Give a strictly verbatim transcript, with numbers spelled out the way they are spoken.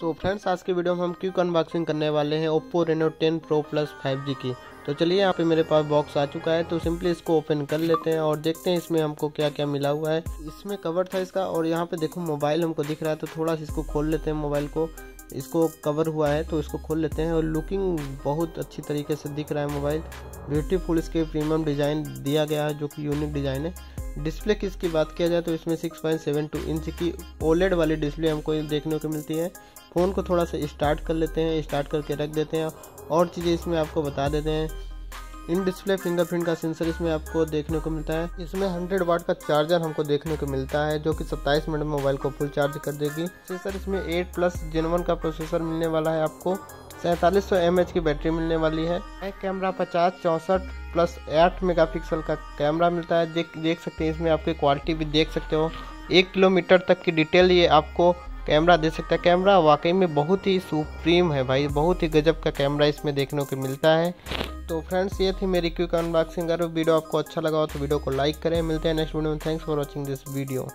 तो फ्रेंड्स आज के वीडियो में हम क्विक अनबॉक्सिंग करने वाले हैं Oppo Reno ten Pro Plus five G की। तो चलिए यहाँ पे मेरे पास बॉक्स आ चुका है, तो सिंपली इसको ओपन कर लेते हैं और देखते हैं इसमें हमको क्या क्या मिला हुआ है। इसमें कवर था इसका और यहाँ पे देखो मोबाइल हमको दिख रहा है, तो थोड़ा सा इसको खोल लेते हैं। मोबाइल को इसको कवर हुआ है तो इसको खोल लेते हैं और लुकिंग बहुत अच्छी तरीके से दिख रहा है मोबाइल। ब्यूटीफुल इसके प्रीमियम डिज़ाइन दिया गया है जो कि यूनिक डिज़ाइन है। डिस्प्ले की इसकी बात किया जाए तो इसमें six point seven two inch की ओलेड वाली डिस्प्ले हमको देखने को मिलती है। फ़ोन को थोड़ा सा स्टार्ट कर लेते हैं, स्टार्ट करके रख देते हैं और चीज़ें इसमें आपको बता देते हैं। इन डिस्प्ले फिंगरप्रिंट का सेंसर इसमें आपको देखने को मिलता है। इसमें हंड्रेड वाट का चार्जर हमको देखने को मिलता है जो कि सत्ताईस मिनट में मोबाइल को फुल चार्ज कर देगी। प्रोसेसर इसमें एट प्लस जेन वन का प्रोसेसर मिलने वाला है। आपको सैंतालीस सौ एम एच की बैटरी मिलने वाली है। कैमरा पचास चौंसठ प्लस आठ मेगापिक्सल का कैमरा मिलता है। देख देख सकते हैं, इसमें आपकी क्वालिटी भी देख सकते हो। एक किलोमीटर तक की डिटेल ये आपको कैमरा दे सकता है। कैमरा वाकई में बहुत ही सुप्रीम है भाई, बहुत ही गजब का कैमरा इसमें देखने को मिलता है। तो फ्रेंड्स ये थी मेरी क्विक अनबॉक्सिंग। अगर वीडियो आपको अच्छा लगा हो तो वीडियो को लाइक करें। मिलते हैं नेक्स्ट वीडियो में। Thanks for watching this video.